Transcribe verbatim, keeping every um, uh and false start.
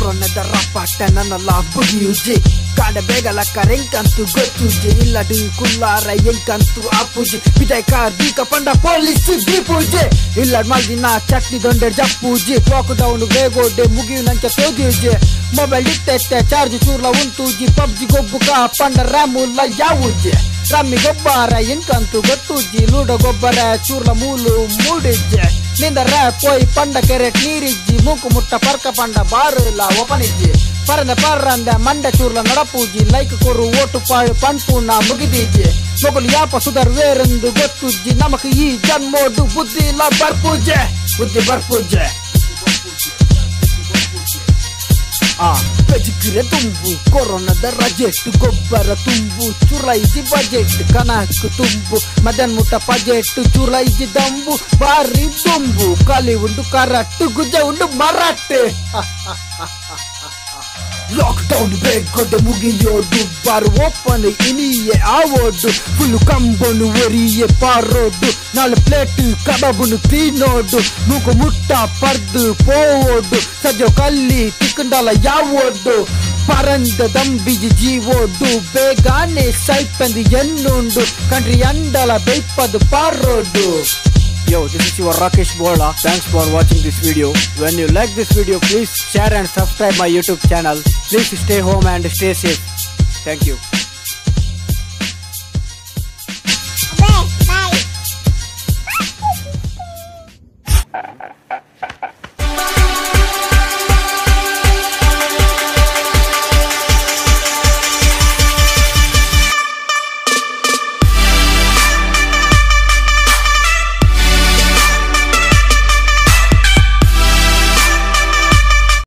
ಕೊರೋನದ ರಪಾಟ ನನ್ನ ಲಾಭ ಯೂಜಿ ಕಾಡಬೇಗಲ ಕರೆಂಕಂತು ಗೊತ್ತು ಇಲ್ಲಡಿ ಕುಲ್ಲಾರ ಎಂಕಂತು ಆಪೂಜಿ ಬಿದೈಕಾರ್ ಬೀಕ ಪಂಡ ಪೊಲೀಸ್ ಬಿ ಪೂಜೆ ಇಲ್ಲ ಮಲ್ದಿನ ಚಟ್ನಿ ದೊಂಡೆ ಜಪ್ಪೂಜಿ ಲಾಕ್ಡೌನ್ ಬೇಗೋಡೆ ಮುಗಿಯು ನಂಚ ತೋದಿಜೆ ಮೊಬೈಲ್ ಇತ್ತೆ ಚಾರ್ಜ್ ಚೂರ್ಲ ಉಂತೂಜಿ ಪಬ್ಜಿ ಗೊಬ್ಬು ಕಾ ಪಂಡ ರಾಮುಲ್ಲ ಯಾವೂಜೆ ರಮ್ಮಿ ಗೊಬ್ಬರ ಎಂಕಂತು ಗೊತ್ತೂಜಿ ಲೂಡ ಗೊಬ್ಬರ ಚೂರ್ಲ ಮೂಲು ಮೂಡಿಜೆ ನಿಂದರ ಪೋಯ್ ಪಂಡ ಕೆರೆಟ್ ನೀರಿಜ್ಜಿ ಮೂಕು ಮುಟ್ಟ ಪರ್ಕ ಪಂಡ ಬಾರುಲ ಒಪನಿಜ್ಜಿ ಪರಂದ ಪರಂದ ಮಂಡ ಚೂರ್ಲ ನಡಪೂಜಿ ಲೈಕ್ ಕೊರು ಓಟು ಪಾಳು ಪಂಪೂನ ಮುಗಿದೀಜಿ ಮೊಗಲು ಯಾಪ ಸುಧರ್ ವೇರೆಂದು ಗೊತ್ತುಜ್ಜಿ ನಮಕು ಈ ಜನ್ಮೋಡು ಬುದ್ಧಿ ಇಲ್ಲ ಬರ್ಪೂಜೆ ಬುದ್ಧಿ ಬರ್ಪೂಜೆ ಆ ಬೆಜಗಿರೆ ತುಂಬು ಕೊರೋನಾದ ರಜೆಟ್ ಗೊಬ್ಬರ ತುಂಬು ಚುರೈಸಿ ಬಜೆಟ್ ಕನಕು ತುಂಬು ಮದನ್ ಮುಟ್ಟ ಪಜೆಟ್ ಚುರೈಸಿ ದಂಬು ಬಾರಿ ತುಂಬು ಕಲಿ ಉಂಡು ಕರಟ್ಟು ಗುಜ ಉಂಡು ಮರಾಟೆ ಲಾಕ್ಡೌನ್ ಬೇಗೊಡ್ಡೆ ಮುಗಿಯೋಡು ಬಾರು ಓಪನ್ ಇನಿಯೇ ಆವೋಡು ಫುಲ್ಲು ಕಂಬನು ಒರಿಯೇ ಪಾರೋಡು ನಾಳೆ ಪ್ಲೇಟ್ ಕಬಾಬುನು ತಿನ್ನೋಡು ಮೂಗು ಮುಟ್ಟ ಪರ್ದು ಪೋವೋಡು ಸಜೋ ಕಲ್ಲಿ ತಿಕ್ಕಂಡಲ ಯಾವೋಡು ಪರಂದ ದಂಬಿಜಿ ಜೀವೋಡು ಬೇಗಾನೆ ಸೈಪಂದು ಎನ್ನುಂಡು ಕಂಡ್ರಿ ಅಂಡಲ ಬೇಪದು ಪಾರೋಡು. Yo, this is your Rakesh Bola. Thanks for watching this video. When you like this video, please share and subscribe my YouTube channel. Please stay home and stay safe. Thank you.